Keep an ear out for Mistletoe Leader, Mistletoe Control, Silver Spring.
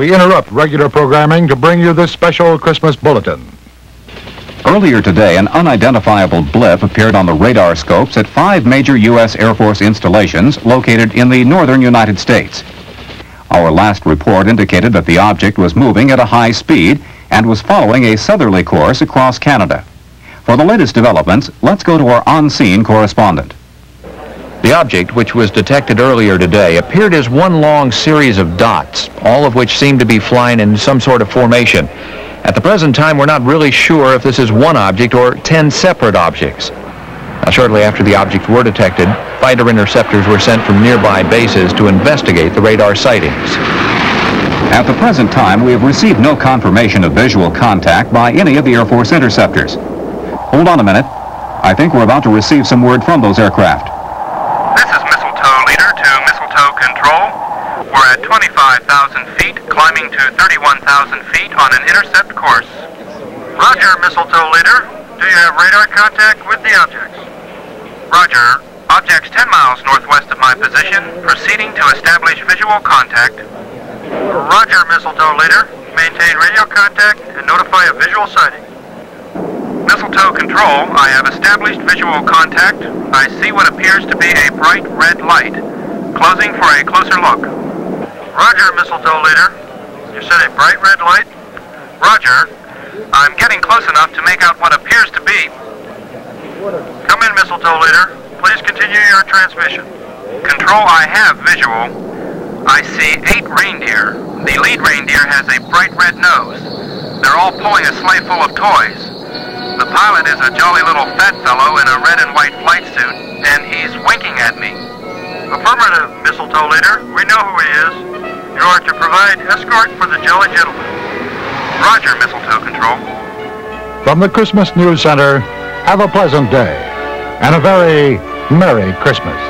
we interrupt regular programming to bring you this special Christmas bulletin. Earlier today, an unidentifiable blip appeared on the radar scopes at 5 major U.S. Air Force installations located in the northern United States. Our last report indicated that the object was moving at a high speed and was following a southerly course across Canada. For the latest developments, let's go to our on-scene correspondent. The object, which was detected earlier today, appeared as one long series of dots, all of which seemed to be flying in some sort of formation. At the present time, we're not really sure if this is one object or 10 separate objects. Now, shortly after the objects were detected, fighter interceptors were sent from nearby bases to investigate the radar sightings. At the present time, we have received no confirmation of visual contact by any of the Air Force interceptors. Hold on a minute. I think we're about to receive some word from those aircraft. This is Mistletoe Leader to Mistletoe Control. We're at 25,000 feet, climbing to 31,000 feet on an intercept course. Roger, Mistletoe Leader. Do you have radar contact with the objects? Roger. Objects 10 miles northwest of my position, proceeding to establish visual contact. Roger, Mistletoe Leader. Maintain radio contact and notify a visual sighting. Mistletoe Control, I have established visual contact. I see what appears to be a bright red light. Closing for a closer look. Roger, Mistletoe Leader. You said a bright red light? Roger. I'm getting close enough to make out what appears to be. Come in, Mistletoe Leader. Please continue your transmission. Control, I have visual. I see 8 reindeer. The lead reindeer has a bright red nose. They're all pulling a sleigh full of toys. The pilot is a jolly little fat fellow in a red and white flight suit, and he's winking at me. Affirmative, Mistletoe Leader. We know who he is. You are to provide escort for the jolly gentleman. Roger, Mistletoe Control. From the Christmas News Center, have a pleasant day and a very Merry Christmas.